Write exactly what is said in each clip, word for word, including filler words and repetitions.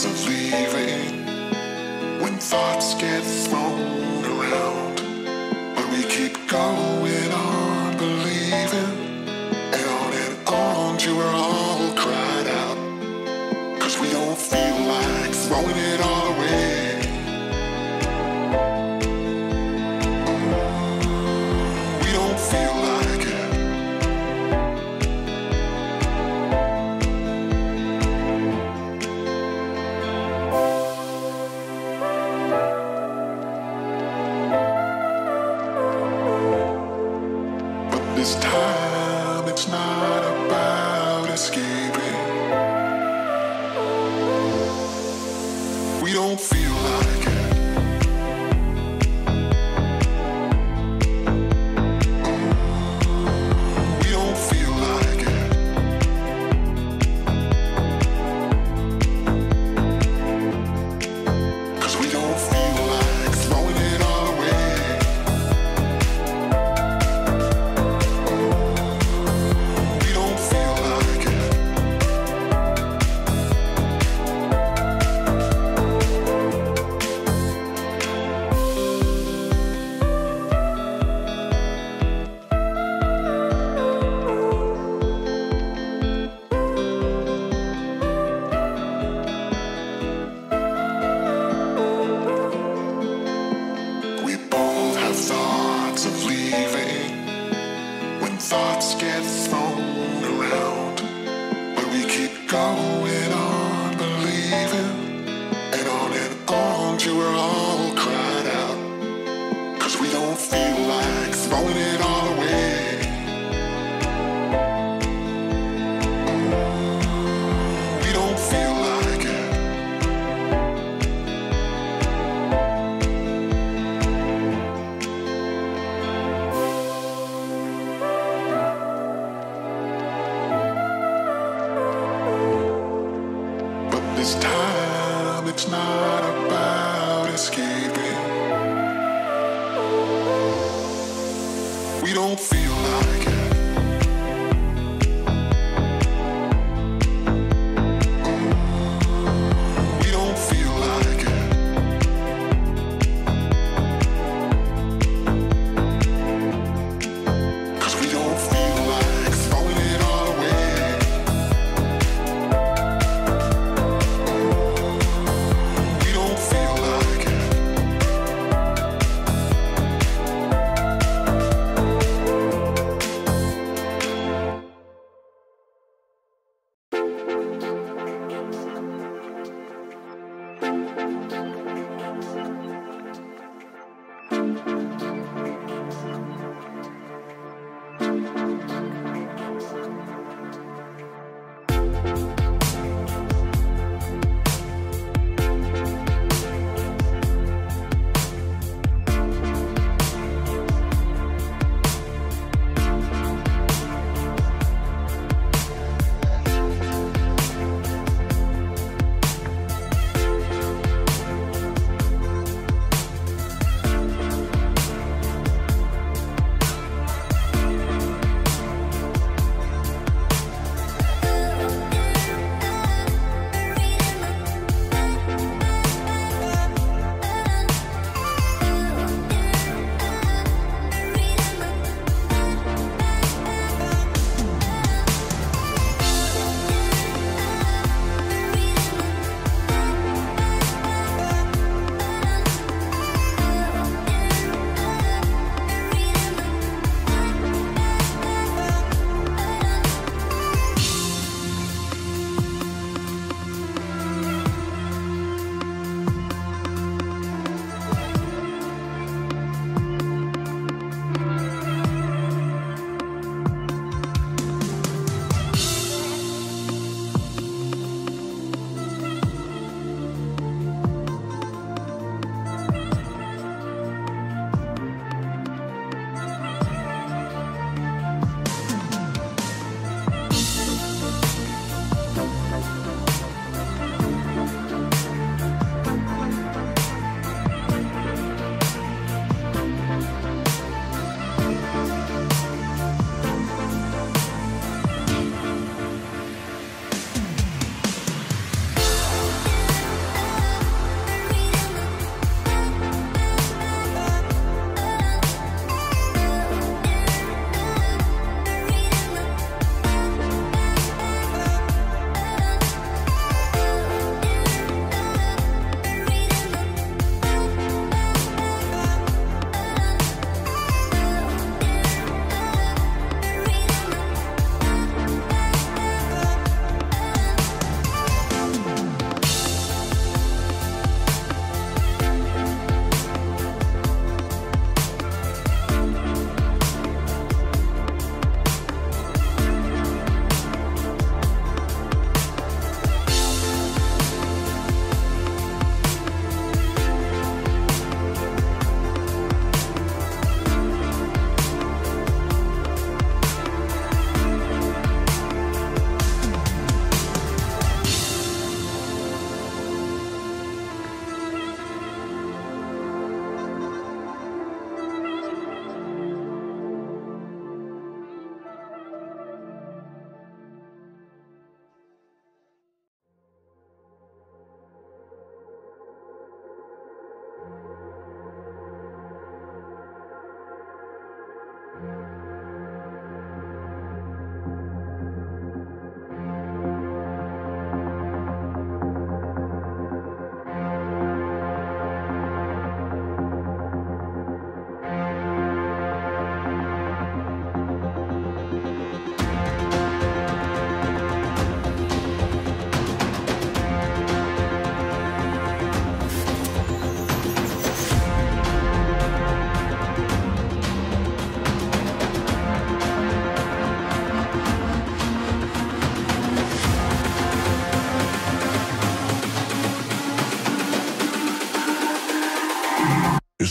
thoughts of leaving, when thoughts get thrown around, but we keep going on believing, and on and on you are all cried out, 'cause we don't feel like throwing it all away. We don't feel like it. This time it's not about escaping. We don't feel like it. We don't feel like it. 'Cause we don't feel like throwing it all away. Thoughts of leaving, when thoughts get thrown around, but we keep going on believing, and on and on you are all cried out, 'cause we don't feel like throwing it all away. We don't feel like it. This time it's not about escaping. We don't feel like it. We don't feel like it. 'Cause we don't feel like throwing it all away.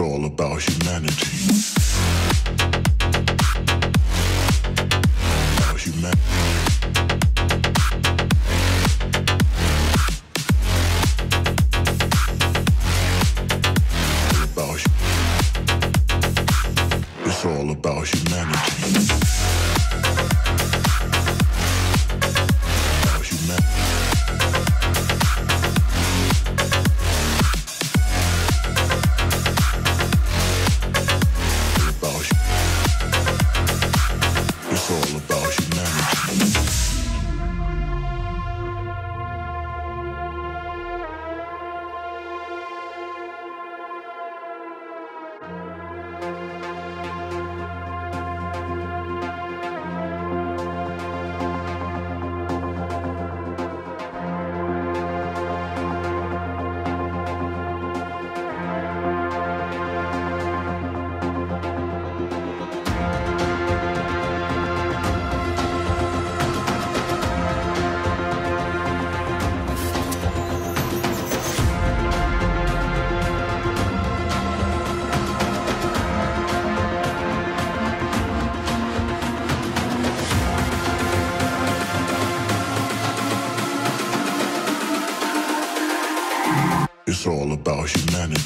it's all about humanity. It's all about humanity.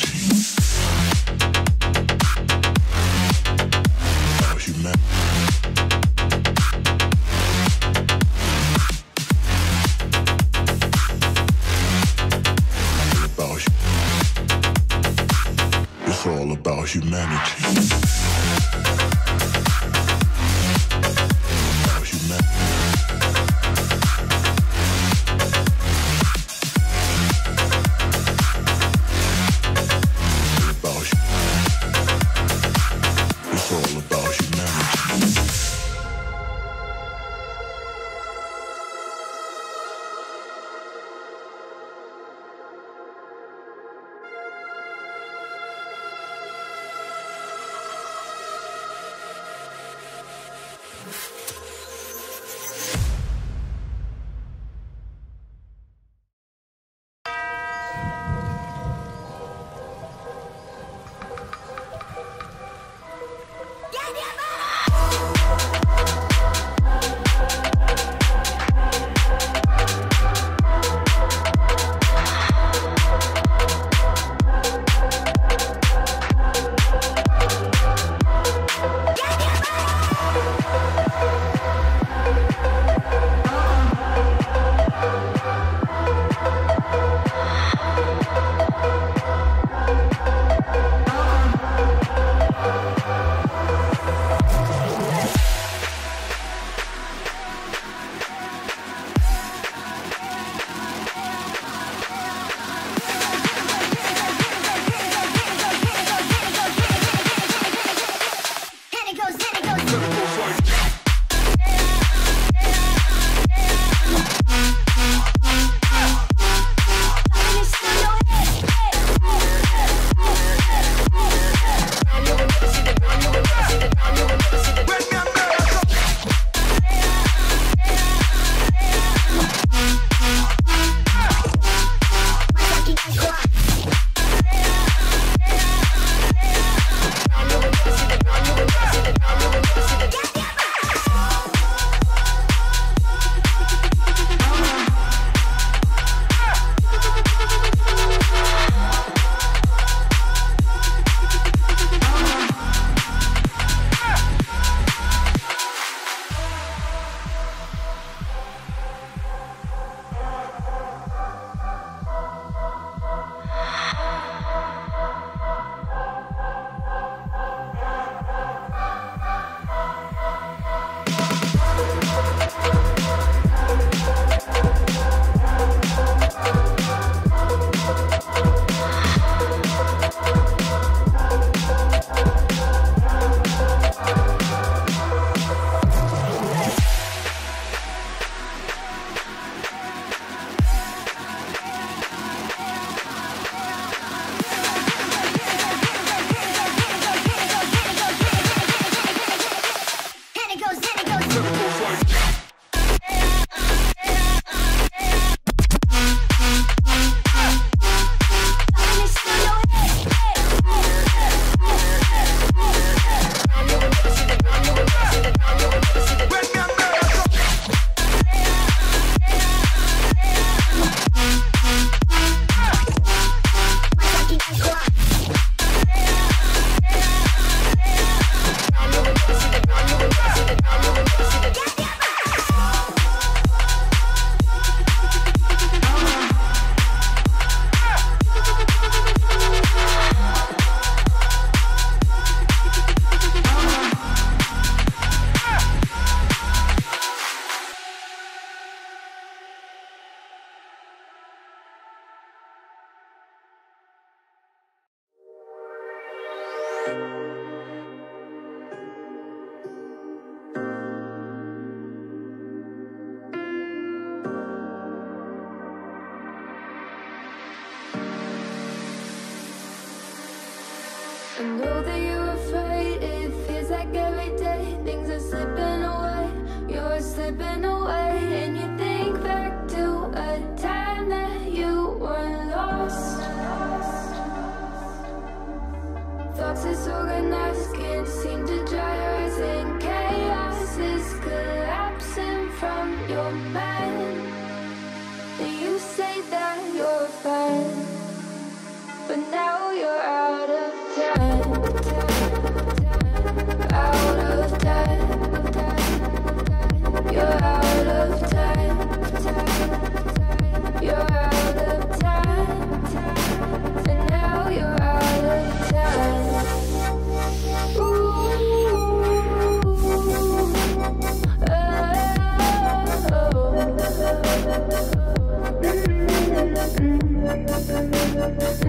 I know that you're afraid. It feels like every day things are slipping away. You're slipping away, and you think back to a time that you were lost. Thoughts disorganized, can't seem to dry your eyes, and chaos is collapsing from your mind. And you say that you're fine, but now you're out of time, out of time. You're out of time, you're out of time, and now you're out of time. Ooh, oh, oh, oh.